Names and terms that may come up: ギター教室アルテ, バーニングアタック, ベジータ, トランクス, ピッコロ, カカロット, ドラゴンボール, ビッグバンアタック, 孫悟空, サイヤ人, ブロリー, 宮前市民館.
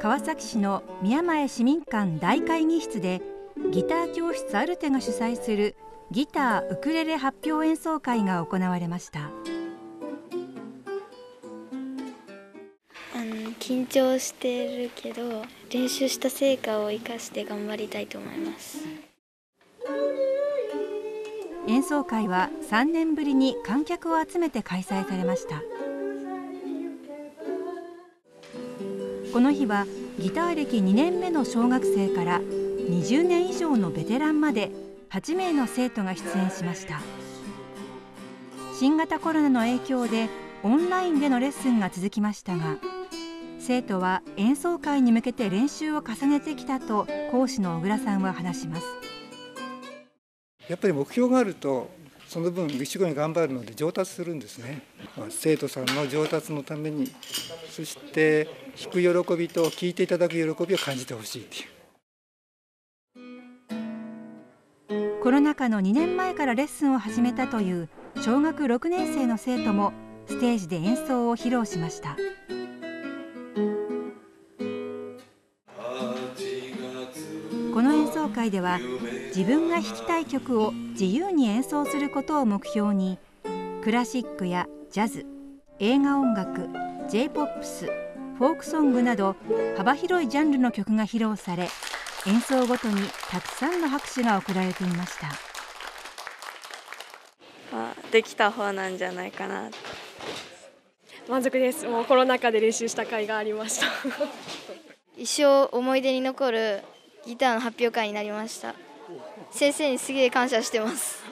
川崎市の宮前市民館大会議室でギター教室アルテが主催するギター・ウクレレ発表演奏会が行われました。緊張してるけど練習した成果を生かして頑張りたいと思います。演奏会は3年ぶりに観客を集めて開催されました。この日はギター歴2年目の小学生から20年以上のベテランまで8名の生徒が出演しました。新型コロナの影響でオンラインでのレッスンが続きましたが、生徒は演奏会に向けて練習を重ねてきたと講師の小倉さんは話します。やっぱり目標があるとその分一生懸命頑張るので上達するんですね。生徒さんの上達のために、そして弾く喜びと聴いていただく喜びを感じてほしいっていう。コロナ禍の2年前からレッスンを始めたという小学6年生の生徒もステージで演奏を披露しました。この演奏会では自分が弾きたい曲を自由に演奏することを目標に、クラシックやジャズ、映画音楽、J-POP、フォークソングなど幅広いジャンルの曲が披露され、演奏ごとにたくさんの拍手が送られていました。できた方なんじゃないかな。満足です。もうコロナ禍で練習した甲斐がありました。一生思い出に残るギターの発表会になりました。先生にすげえ感謝してます。